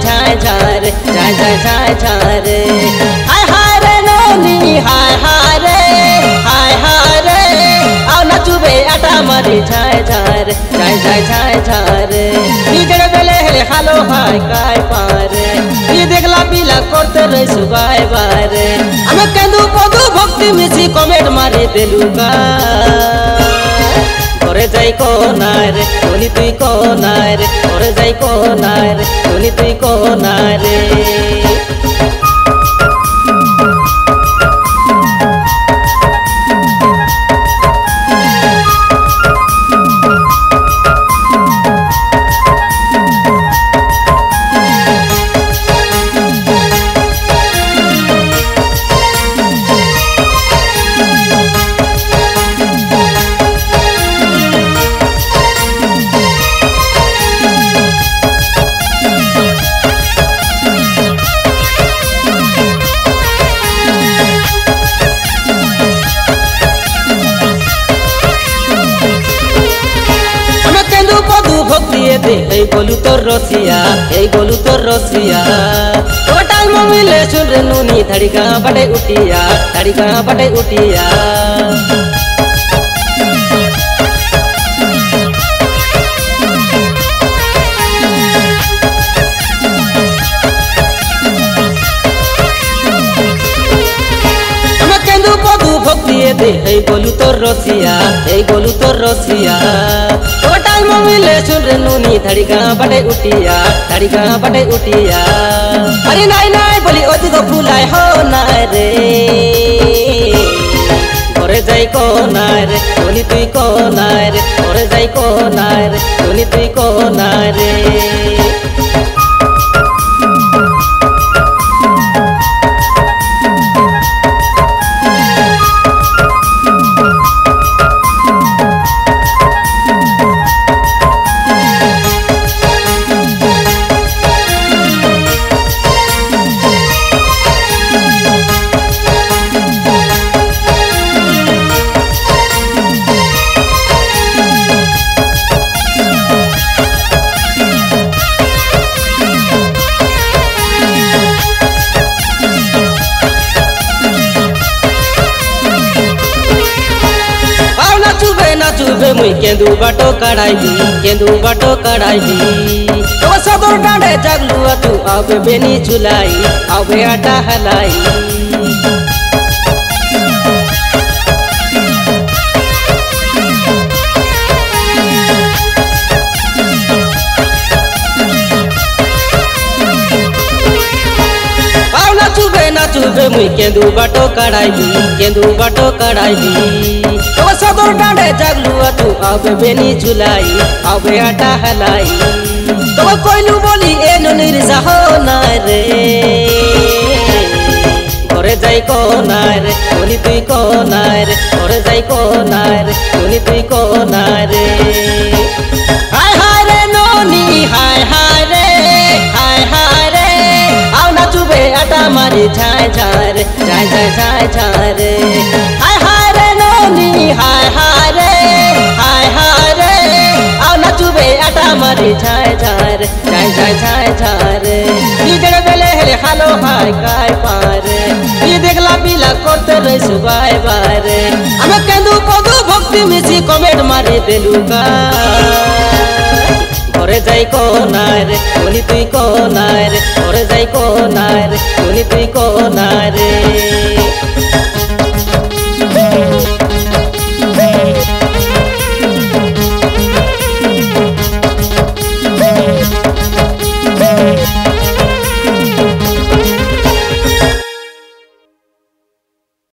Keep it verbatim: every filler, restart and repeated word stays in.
झाय झार झाय झाय झाय झार हाय हाय रे नौनी हाय हाय रे हाय हाय रे आओ ना चुबे आटा मारी झाय झार झाय झाय झाय झार ई जड़ गले हेले हालो हाय काय पार ई देखला पीला करते रे सुबाय बार हम केंदु कोदु भक्ति मिसी कमेंट मारे देलुगा ओरे जाई को नार सोनी तुई को नार ओरे जाई को नार सोनी तुई को नार गोलू तोर रसिया ए गोलू तोर रसिया ओ टाइम मिले सुन रे नूनी धड़िका बटे उठिया धड़िका बटे उठिया हम केंदु कोदु भक्ति दे ए गोलू तोर रसिया ए गोलू तोर रसिया मिले सुन रे नूनी धड़िका बटे उठिया धड़िका बटे उठिया अरे नाई नाई बोली ओ दिगो फुलाए हो नाय रे ओरे जाई को नाय रे सोनी तुई को नाय रे ओरे जाई को नाय रे सोनी तुई को नाय रे मुई केंदु बाटो कड़ाई भी केंदु बाटो कड़ाई भी तो सदर डांडे जगलुआ तू आवे बेनी चुलाई आवे आटा हलाई आओ ना चुबे ना चुबे मुई केंदु बाटो कड़ाई भी केंदु बाटो कड़ाई भी सदर डांडे जगलुआ तू आवे बेनी चुलाई आवे आटा हलाई तो कोइलू बोली ए ननीर जाहो नाय रे ओरे जाई को नाय रे सोनी तुई को नाय रे ओरे जाई को नाय रे सोनी तुई को नाय रे हाय हाय रे नोनी हाय हाय रे हाय हाय रे आओ ना चुबे आटा मारी झाय झाय रे झाय झाय झाय झाय रे हाय हाय रे नोनी हाय हाय रे हाय हाय रे आओ ना चुबे आटा मारी झाय झाय रे झाय झाय झाय झाय रे ई जड़ गले हेले हालो हाय काय पार ई देखला पीला करते रे सुबाय बार हम केंदु कोदु भक्ति मिसी कमेंट मारे देलुगा ओरे जाई को नाय रे सोनी तुई को नाय रे ओरे जाई को नाय रे सोनी तुई को नाय रे।